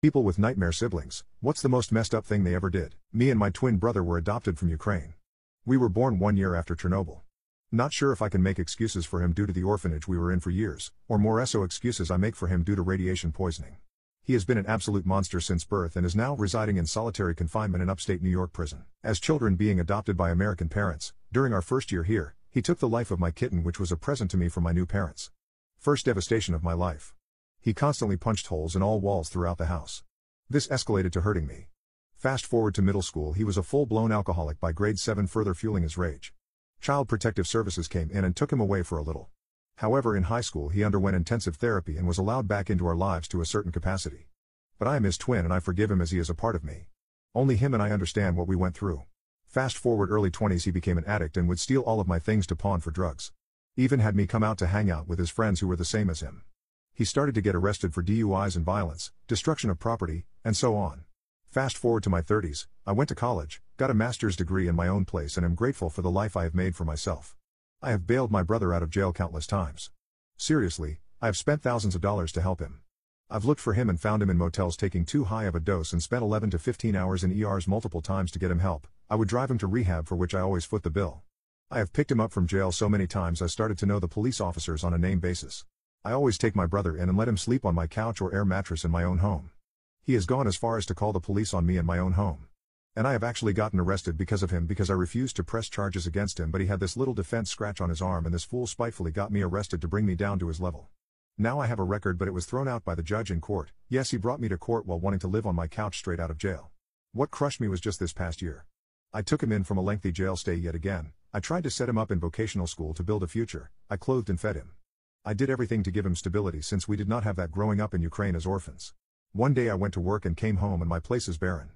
People with nightmare siblings, what's the most messed up thing they ever did? Me and my twin brother were adopted from Ukraine. We were born 1 year after Chernobyl. Not sure if I can make excuses for him due to the orphanage we were in for years, or more so excuses I make for him due to radiation poisoning. He has been an absolute monster since birth and is now residing in solitary confinement in upstate New York prison. As children being adopted by American parents, during our first year here, he took the life of my kitten, which was a present to me from my new parents. First devastation of my life. He constantly punched holes in all walls throughout the house. This escalated to hurting me. Fast forward to middle school, he was a full-blown alcoholic by grade 7, further fueling his rage. Child Protective Services came in and took him away for a little. However, in high school he underwent intensive therapy and was allowed back into our lives to a certain capacity. But I am his twin and I forgive him as he is a part of me. Only him and I understand what we went through. Fast forward early 20s, he became an addict and would steal all of my things to pawn for drugs. Even had me come out to hang out with his friends who were the same as him. He started to get arrested for DUIs and violence, destruction of property, and so on. Fast forward to my 30s, I went to college, got a master's degree in my own place, and am grateful for the life I have made for myself. I have bailed my brother out of jail countless times. Seriously, I have spent thousands of dollars to help him. I've looked for him and found him in motels taking too high of a dose and spent 11 to 15 hours in ERs multiple times to get him help. I would drive him to rehab, for which I always foot the bill. I have picked him up from jail so many times I started to know the police officers on a name basis. I always take my brother in and let him sleep on my couch or air mattress in my own home. He has gone as far as to call the police on me in my own home. And I have actually gotten arrested because of him, because I refused to press charges against him, but he had this little defense scratch on his arm and this fool spitefully got me arrested to bring me down to his level. Now I have a record, but it was thrown out by the judge in court. Yes, he brought me to court while wanting to live on my couch straight out of jail. What crushed me was just this past year. I took him in from a lengthy jail stay yet again. I tried to set him up in vocational school to build a future. I clothed and fed him. I did everything to give him stability since we did not have that growing up in Ukraine as orphans. One day I went to work and came home and my place is barren.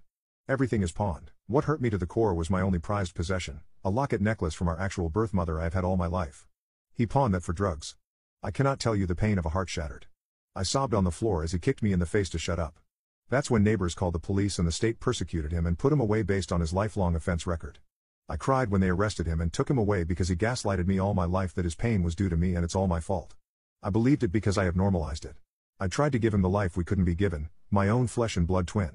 Everything is pawned. What hurt me to the core was my only prized possession, a locket necklace from our actual birth mother I have had all my life. He pawned that for drugs. I cannot tell you the pain of a heart shattered. I sobbed on the floor as he kicked me in the face to shut up. That's when neighbors called the police and the state persecuted him and put him away based on his lifelong offense record. I cried when they arrested him and took him away because he gaslighted me all my life that his pain was due to me and it's all my fault. I believed it because I have normalized it. I tried to give him the life we couldn't be given, my own flesh and blood twin.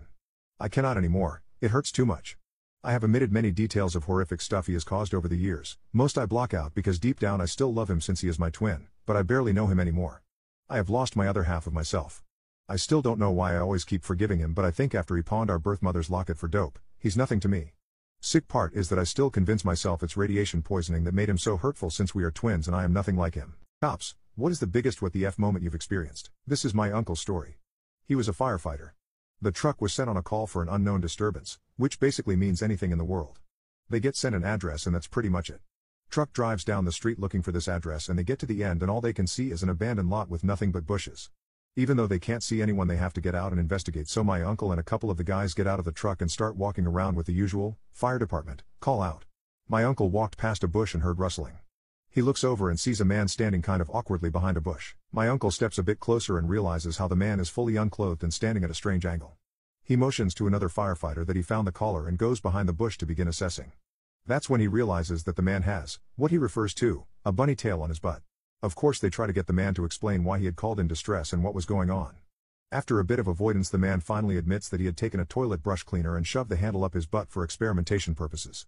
I cannot anymore, it hurts too much. I have omitted many details of horrific stuff he has caused over the years, most I block out because deep down I still love him since he is my twin, but I barely know him anymore. I have lost my other half of myself. I still don't know why I always keep forgiving him, but I think after he pawned our birth mother's locket for dope, he's nothing to me. Sick part is that I still convince myself it's radiation poisoning that made him so hurtful since we are twins and I am nothing like him. Cops. What is the biggest what the F moment you've experienced? This is my uncle's story. He was a firefighter. The truck was sent on a call for an unknown disturbance, which basically means anything in the world. They get sent an address and that's pretty much it. Truck drives down the street looking for this address and they get to the end and all they can see is an abandoned lot with nothing but bushes. Even though they can't see anyone, they have to get out and investigate, so my uncle and a couple of the guys get out of the truck and start walking around with the usual, fire department, call out. My uncle walked past a bush and heard rustling. He looks over and sees a man standing kind of awkwardly behind a bush. My uncle steps a bit closer and realizes how the man is fully unclothed and standing at a strange angle. He motions to another firefighter that he found the caller and goes behind the bush to begin assessing. That's when he realizes that the man has, what he refers to, a bunny tail on his butt. Of course they try to get the man to explain why he had called in distress and what was going on. After a bit of avoidance, the man finally admits that he had taken a toilet brush cleaner and shoved the handle up his butt for experimentation purposes.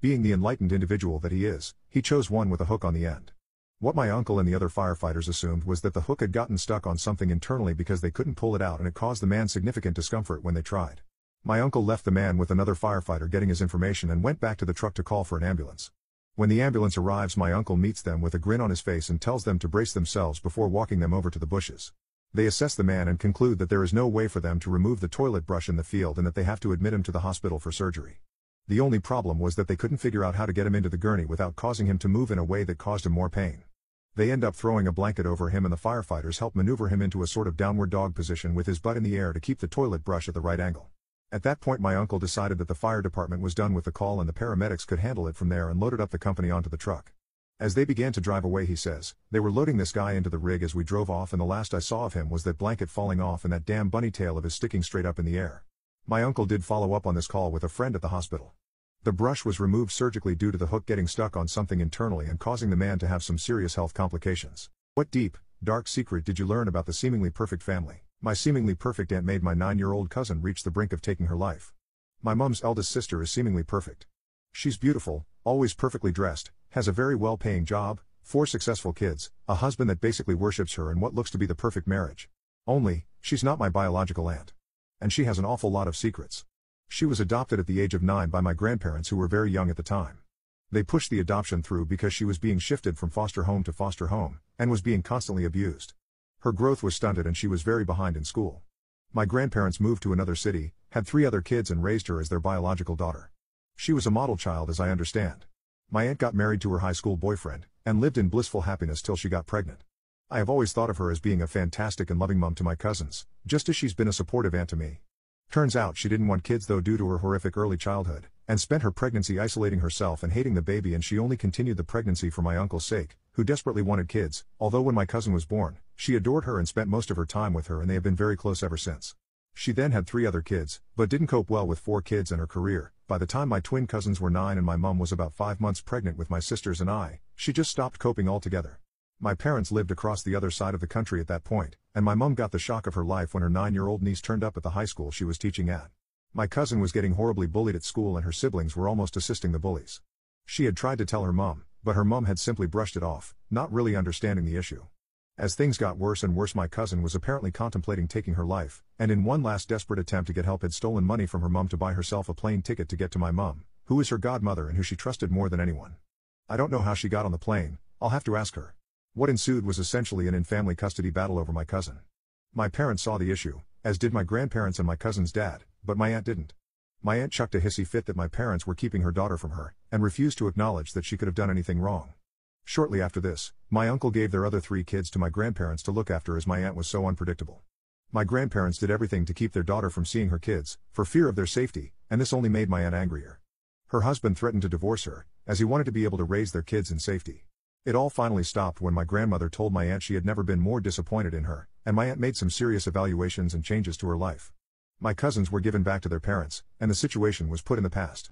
Being the enlightened individual that he is, he chose one with a hook on the end. What my uncle and the other firefighters assumed was that the hook had gotten stuck on something internally because they couldn't pull it out and it caused the man significant discomfort when they tried. My uncle left the man with another firefighter getting his information and went back to the truck to call for an ambulance. When the ambulance arrives, my uncle meets them with a grin on his face and tells them to brace themselves before walking them over to the bushes. They assess the man and conclude that there is no way for them to remove the toilet brush in the field and that they have to admit him to the hospital for surgery. The only problem was that they couldn't figure out how to get him into the gurney without causing him to move in a way that caused him more pain. They end up throwing a blanket over him and the firefighters help maneuver him into a sort of downward dog position with his butt in the air to keep the toilet brush at the right angle. At that point my uncle decided that the fire department was done with the call and the paramedics could handle it from there and loaded up the company onto the truck. As they began to drive away, he says, "They were loading this guy into the rig as we drove off and the last I saw of him was that blanket falling off and that damn bunny tail of his sticking straight up in the air." My uncle did follow up on this call with a friend at the hospital. The brush was removed surgically due to the hook getting stuck on something internally and causing the man to have some serious health complications. What deep, dark secret did you learn about the seemingly perfect family? My seemingly perfect aunt made my 9-year-old cousin reach the brink of taking her life. My mum's eldest sister is seemingly perfect. She's beautiful, always perfectly dressed, has a very well-paying job, 4 successful kids, a husband that basically worships her and what looks to be the perfect marriage. Only, she's not my biological aunt. And she has an awful lot of secrets. She was adopted at the age of 9 by my grandparents who were very young at the time. They pushed the adoption through because she was being shifted from foster home to foster home, and was being constantly abused. Her growth was stunted and she was very behind in school. My grandparents moved to another city, had 3 other kids and raised her as their biological daughter. She was a model child as I understand. My aunt got married to her high school boyfriend, and lived in blissful happiness till she got pregnant. I have always thought of her as being a fantastic and loving mum to my cousins, just as she's been a supportive aunt to me. Turns out she didn't want kids though due to her horrific early childhood, and spent her pregnancy isolating herself and hating the baby, and she only continued the pregnancy for my uncle's sake, who desperately wanted kids, although when my cousin was born, she adored her and spent most of her time with her and they have been very close ever since. She then had 3 other kids, but didn't cope well with 4 kids and her career. By the time my twin cousins were 9 and my mum was about 5 months pregnant with my sisters and I, she just stopped coping altogether. My parents lived across the other side of the country at that point, and my mum got the shock of her life when her 9-year-old niece turned up at the high school she was teaching at. My cousin was getting horribly bullied at school and her siblings were almost assisting the bullies. She had tried to tell her mum, but her mum had simply brushed it off, not really understanding the issue. As things got worse and worse, my cousin was apparently contemplating taking her life, and in one last desperate attempt to get help had stolen money from her mum to buy herself a plane ticket to get to my mum, who is her godmother and who she trusted more than anyone. I don't know how she got on the plane, I'll have to ask her. What ensued was essentially an in-family custody battle over my cousin. My parents saw the issue, as did my grandparents and my cousin's dad, but my aunt didn't. My aunt chucked a hissy fit that my parents were keeping her daughter from her, and refused to acknowledge that she could have done anything wrong. Shortly after this, my uncle gave their other 3 kids to my grandparents to look after as my aunt was so unpredictable. My grandparents did everything to keep their daughter from seeing her kids, for fear of their safety, and this only made my aunt angrier. Her husband threatened to divorce her, as he wanted to be able to raise their kids in safety. It all finally stopped when my grandmother told my aunt she had never been more disappointed in her, and my aunt made some serious evaluations and changes to her life. My cousins were given back to their parents, and the situation was put in the past.